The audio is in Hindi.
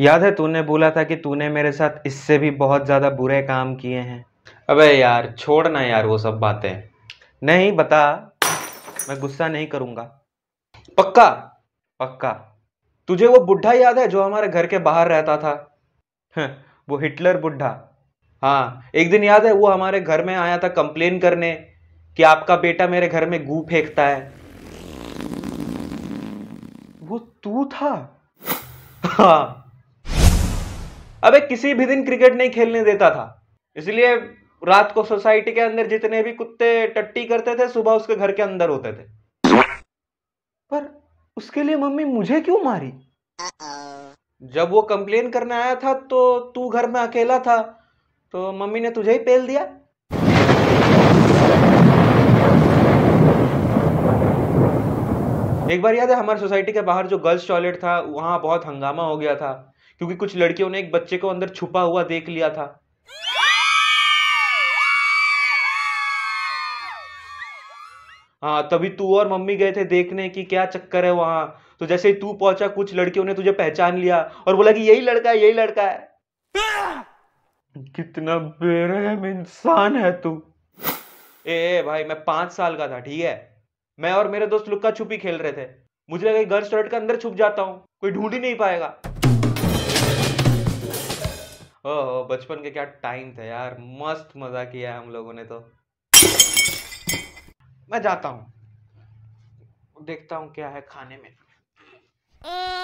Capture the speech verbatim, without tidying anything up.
याद है तूने बोला था कि तूने मेरे साथ इससे भी बहुत ज़्यादा बुरे काम किए हैं। अबे यार छोड़ ना यार वो सब बातें। नहीं बता, मैं गुस्सा नहीं करूँगा। पक्का? पक्का। तुझे वो बुढ़ा याद है जो हमारे घर के बाहर रहता था? वो हिटलर बुढ़ा। हाँ, एक दिन याद है वो हमारे घर में आया था कंप्लेन करने कि आपका बेटा मेरे घर में गू फेंकता है। वो तू था? हाँ। अबे किसी भी दिन क्रिकेट नहीं खेलने देता था, इसलिए रात को सोसाइटी के अंदर जितने भी कुत्ते टट्टी करते थे सुबह उसके घर के अंदर होते थे। पर उसके लिए मम्मी मुझे क्यों मारी? जब वो कंप्लेन करने आया था तो तू घर में अकेला था, तो मम्मी ने तुझे ही पेल दिया। एक बार याद है हमारी सोसाइटी के बाहर जो गर्ल्स टॉयलेट था वहां बहुत हंगामा हो गया था क्योंकि कुछ लड़कियों ने एक बच्चे को अंदर छुपा हुआ देख लिया था। हाँ, तभी तू और मम्मी गए थे देखने कि क्या चक्कर है वहां। तो जैसे ही तू पहुंचा कुछ लड़कियों ने तुझे पहचान लिया और बोला कि यही लड़का है, यही लड़का है। कितना बेरहम इंसान है तू। ए, ए भाई मैं पांच साल का था, ठीक है। मैं और मेरे दोस्त लुक्का छुपी खेल रहे थे। मुझे लगा गर्ल्स टॉयलेट के अंदर छुप जाता हूँ, कोई ढूंढ ही नहीं पाएगा। ओह बचपन के क्या टाइम थे यार, मस्त मजा किया है हम लोगों ने। तो मैं जाता हूँ, देखता हूँ क्या है खाने में।